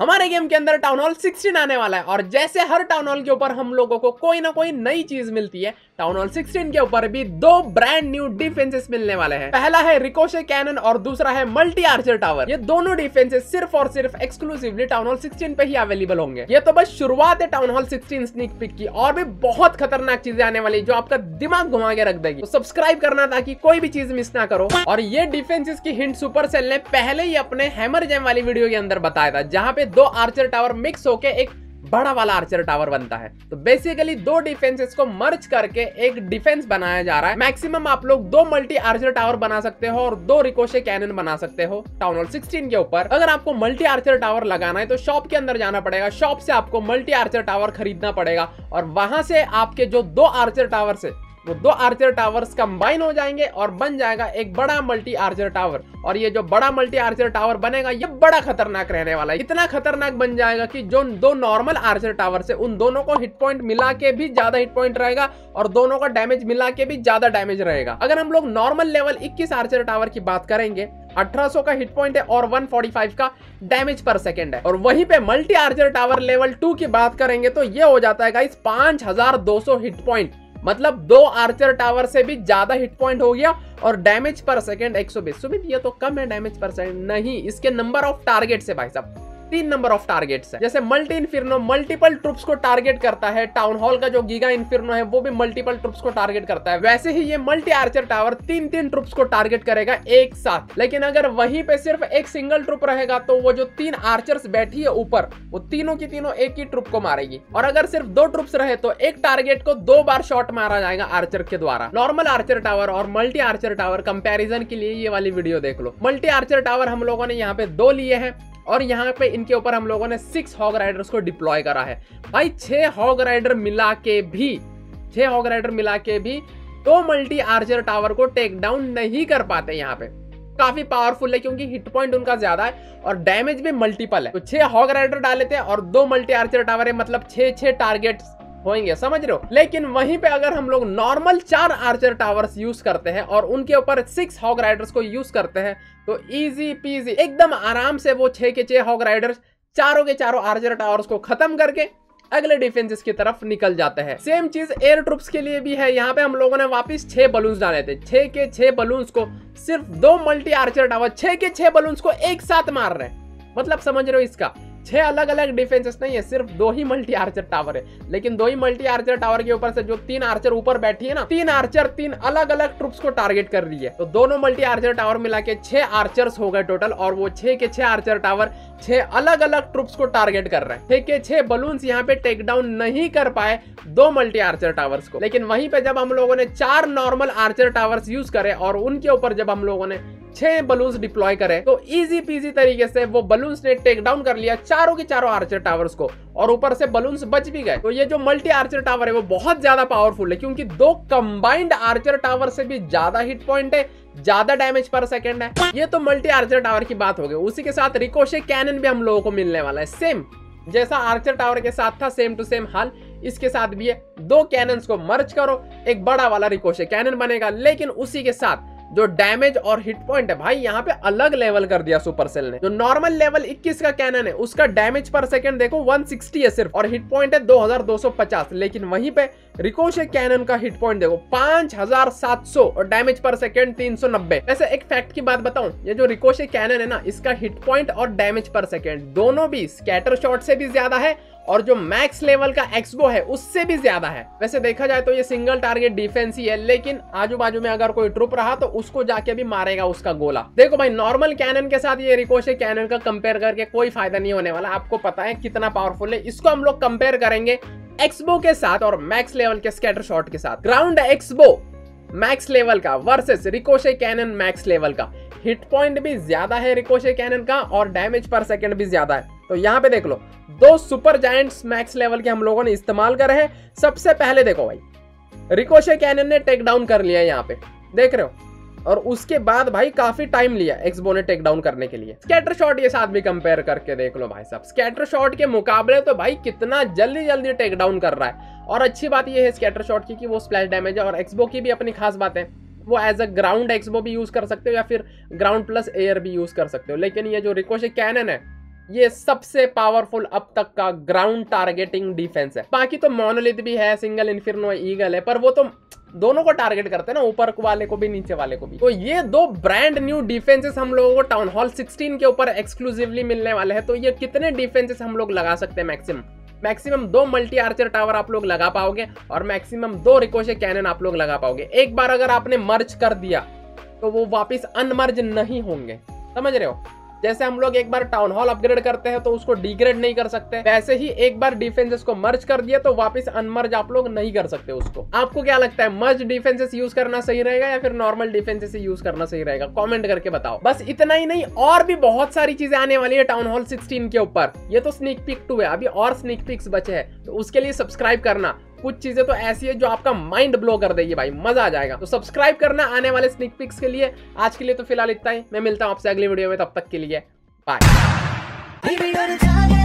हमारे गेम के अंदर टाउन हॉल 16 आने वाला है और जैसे हर टाउन हॉल के ऊपर हम लोगों को कोई ना कोई नई चीज मिलती है, टाउन हॉल 16 के ऊपर भी दो ब्रांड न्यू डिफेंसेस मिलने वाले हैं। पहला है रिकोशे कैनन और दूसरा है मल्टी आर्चर टावर। ये दोनों डिफेंसेस सिर्फ और सिर्फ एक्सक्लूसिवली टाउन हॉल 16 पे ही अवेलेबल होंगे। ये तो बस शुरुआत है टाउन हॉल 16 स्नीक पिक की, और भी बहुत खतरनाक चीजें आने वाली जो आपका दिमाग घुमा के रख देगी। तो सब्सक्राइब करना ताकि कोई भी चीज मिस ना करो। और ये डिफेंसेस की हिंट सुपर सेल ने पहले ही अपने हैमर जैम वाली वीडियो के अंदर बताया था, जहाँ पे दो आर्चर टावर मिक्स होके एक बड़ा वाला आर्चर टावर बनता है। तो बेसिकली दो डिफेंसेस को मर्ज करके एक डिफेंस बनाया जा रहा है। मैक्सिमम आप लोग दो मल्टी आर्चर टावर बना सकते हो और दो रिकोशे कैनन बना सकते हो टाउन हॉल 16 के ऊपर। अगर आपको मल्टी आर्चर टावर लगाना है तो शॉप के अंदर जाना पड़ेगा, शॉप से आपको मल्टी आर्चर टावर खरीदना पड़ेगा और वहां से आपके जो दो आर्चर टावर से वो दो आर्चर टावर्स कंबाइन हो जाएंगे और बन जाएगा एक बड़ा मल्टी आर्चर टावर। और ये जो बड़ा मल्टी आर्चर टावर बनेगा ये बड़ा खतरनाक रहने वाला है। इतना खतरनाक बन जाएगा कि जो दो नॉर्मल आर्चर टावर से उन दोनों को हिट पॉइंट मिला के भी ज्यादा हिट पॉइंट रहेगा और दोनों का डैमेज मिला के भी ज्यादा डैमेज रहेगा। अगर हम लोग नॉर्मल लेवल 21 आर्चर टावर की बात करेंगे, 1800 का हिट पॉइंट है और 145 का डैमेज पर सेकेंड है। और वहीं पे मल्टी आर्चर टावर लेवल 2 की बात करेंगे तो ये हो जाता है गाइस 5200 हिट पॉइंट, मतलब दो आर्चर टावर से भी ज्यादा हिट पॉइंट हो गया और डैमेज पर सेकंड 120। सुमित ये तो कम है डैमेज पर सेकंड, नहीं इसके नंबर ऑफ टारगेट से भाई साहब 3 नंबर ऑफ टारगेट्स है। जैसे मल्टी इन्फिर्नो मल्टीपल ट्रुप्स को टारगेट करता है, टाउन हॉल का जो गीगा इन्फिर्नो है वो भी मल्टीपल ट्रुप्स को टारगेट करता है, वैसे ही ये मल्टी आर्चर टावर 3 ट्रुप्स को टारगेट करेगा एक साथ। लेकिन अगर वहीं पे सिर्फ एक सिंगल ट्रुप रहेगा तो वो जो 3 आर्चर्स बैठी है ऊपर वो तीनों की तीनों एक ही ट्रुप को मारेगी। और अगर सिर्फ 2 ट्रुप्स रहे तो एक टारगेट को 2 बार शॉट मारा जाएगा आर्चर के द्वारा। नॉर्मल आर्चर टावर और मल्टी आर्चर टावर कंपेरिजन के लिए ये वाली वीडियो देख लो। मल्टी आर्चर टावर हम लोगों ने यहाँ पे 2 लिए हैं और यहाँ पे इनके ऊपर हम लोगों ने 6 हॉग राइडर्स को डिप्लॉय करा है। भाई 6 हॉग राइडर मिला के भी 2 मल्टी आर्चर टावर को टेक डाउन नहीं कर पाते। यहाँ पे काफी पावरफुल है क्योंकि हिट पॉइंट उनका ज्यादा है और डैमेज भी मल्टीपल है। तो 6 हॉग राइडर डाले थे और 2 मल्टी आर्चर टावर है, मतलब 6 टारगेट होंगे, समझ रहे हो। लेकिन वहीं पे अगर हम लोग नॉर्मल 4 आर्चर टावर्स यूज करते हैं और उनके ऊपर 6 हॉग राइडर्स को यूज करते हैं तो इजी पीजी एकदम आराम से वो 6 के 6 हॉग राइडर्स चारों के चारों आर्चर टावर्स को खत्म करके अगले डिफेंसेस की तरफ निकल जाते हैं। सेम चीज एयर ट्रुप्स के लिए भी है। यहाँ पे हम लोगों ने वापस 6 बलून्स डाले थे, 6 के 6 बलून्स को सिर्फ 2 मल्टी आर्चर टावर 6 के 6 बलून्स को एक साथ मार रहे हैं, मतलब समझ रहे हो। इसका 6 अलग अलग डिफेंसेस नहीं है, सिर्फ 2 ही मल्टी आर्चर टावर है। लेकिन 2 ही मल्टी आर्चर टावर के ऊपर से जो 3 आर्चर ऊपर बैठी है ना, 3 आर्चर 3 अलग अलग ट्रुप्स को टारगेट कर रही है। तो दोनों मल्टी आर्चर टावर मिला के 6 आर्चर्स हो गए टोटल और वो 6 के 6 आर्चर टावर 6 अलग अलग ट्रुप्स को टारगेट कर रहे हैं। 6 के 6 बलून्स यहाँ पे टेक डाउन नहीं कर पाए 2 मल्टी आर्चर टावर्स को। लेकिन वहीं पे जब हम लोगों ने 4 नॉर्मल आर्चर टावर्स यूज करे और उनके ऊपर जब हम लोगों ने 6 बलून्स डिप्लॉय करें तो इजी पीजी तरीके से वो बलून्स ने टेक डाउन कर लिया चारों के चारों आर्चर टावर्स को और ऊपर से बलून्स बच भी गए। तो ये जो मल्टी आर्चर टावर है वो बहुत ज्यादा पावरफुल है क्योंकि 2 कंबाइंड आर्चर टावर से भी ज्यादा हिट पॉइंट है, ज्यादा डैमेज पर सेकंड है। ये तो मल्टी आर्चर टावर की बात हो गई। उसी के साथ रिकोशे कैनन भी हम लोगों को मिलने वाला है। सेम जैसा आर्चर टावर के साथ था सेम टू सेम हाल इसके साथ भी है। 2 कैनन्स को मर्ज करो एक बड़ा वाला रिकोशे कैनन बनेगा, लेकिन उसी के साथ जो डैमेज और हिट पॉइंट है भाई यहाँ पे अलग लेवल कर दिया सुपर सेल ने। जो नॉर्मल लेवल 21 का कैनन है उसका डैमेज पर सेकंड देखो 160 है सिर्फ और हिट पॉइंट है 2250। लेकिन वहीं पे रिकोशे कैनन का हिट पॉइंट देखो 5700 और डैमेज पर सेकंड 390। वैसे एक फैक्ट की बात बताऊं, ये जो रिकोशे कैनन है ना इसका हिट पॉइंट और डैमेज पर सेकंड दोनों भी स्कैटर शॉट से भी ज्यादा है और जो मैक्स लेवल का एक्सबो है उससे भी ज्यादा है। वैसे देखा जाए तो ये सिंगल टारगेट डिफेंस ही है, लेकिन आजू बाजू में अगर कोई ट्रुप रहा तो उसको जाके भी मारेगा उसका गोला। देखो भाई नॉर्मल कैनन के साथ ये रिकोशे कैनन का कंपेयर करके कोई फायदा नहीं होने वाला। आपको पता है कितना पावरफुल है। इसको हम लोग कंपेयर करेंगे एक्सबो के साथ और मैक्स लेवल के स्कैटर शॉट के साथ। ग्राउंड एक्सबो मैक्स लेवल का versus ricochet cannon max level का। हिट पॉइंट भी ज्यादा है रिकोशे कैनन का और डैमेज पर सेकंड भी ज्यादा है। तो यहाँ पे देख लो 2 सुपर जायंट्स मैक्स लेवल के हम लोगों ने इस्तेमाल करे हैं। सबसे पहले देखो भाई रिकोशे कैनन ने टेक डाउन कर लिया यहाँ पे देख रहे हो और उसके बाद भाई काफी टाइम लिया एक्सबो ने टेक डाउन करने के लिए। स्कैटर शॉट के साथ भी कंपेयर करके देख लो भाई साहब, स्कैटर शॉट के मुकाबले तो भाई कितना जल्दी जल्दी टेक डाउन कर रहा है। और अच्छी बात यह है स्कैटर शॉट की कि वो स्प्लैश डैमेज है और एक्सबो की भी अपनी खास बात है वो एज अ ग्राउंड एक्सबो भी यूज कर सकते हो या फिर ग्राउंड प्लस एयर भी यूज कर सकते हो। लेकिन ये जो रिकोशे कैनन है ये सबसे पावरफुल अब तक का ग्राउंड टारगेटिंग डिफेंस है। बाकी तो मोनोलिथ भी है, सिंगल इन्फिर्नो ईगल है, पर वो तो दोनों को टारगेट करते हैं ना, ऊपर वाले को भी नीचे वाले को भी। तो ये दो ब्रांड न्यू डिफेंसेस हम लोगों को टाउन हॉल 16 के ऊपर एक्सक्लूसिवली मिलने वाले हैं। तो ये कितने डिफेंसेस हम लोग लगा सकते हैं? मैक्सिमम 2 मल्टी आर्चर टावर आप लोग लगा पाओगे और मैक्सिमम 2 रिकोशे कैनन आप लोग लगा पाओगे। एक बार अगर आपने मर्ज कर दिया तो वो वापस अनमर्ज नहीं होंगे, समझ रहे हो? जैसे हम लोग एक बार टाउन हॉल अपग्रेड करते हैं तो उसको डिग्रेड नहीं कर सकते, वैसे ही एक बार डिफेंसेस को मर्ज कर दिया तो वापस अनमर्ज आप लोग नहीं कर सकते उसको। आपको क्या लगता है, मर्ज डिफेंसेस यूज करना सही रहेगा या फिर नॉर्मल डिफेंसेस यूज करना सही रहेगा? कमेंट करके बताओ। बस इतना ही नहीं, और भी बहुत सारी चीजें आने वाली है टाउन हॉल 16 के ऊपर। ये तो स्नीक पिक 2 है, अभी और स्नीक पिक्स बचे हैं, तो उसके लिए सब्सक्राइब करना। कुछ चीजें तो ऐसी है जो आपका माइंड ब्लो कर देगी भाई, मजा आ जाएगा। तो सब्सक्राइब करना आने वाले स्नीक पिक्स के लिए। आज के लिए तो फिलहाल इतना ही, मैं मिलता हूं आपसे अगली वीडियो में, तब तक के लिए बाय।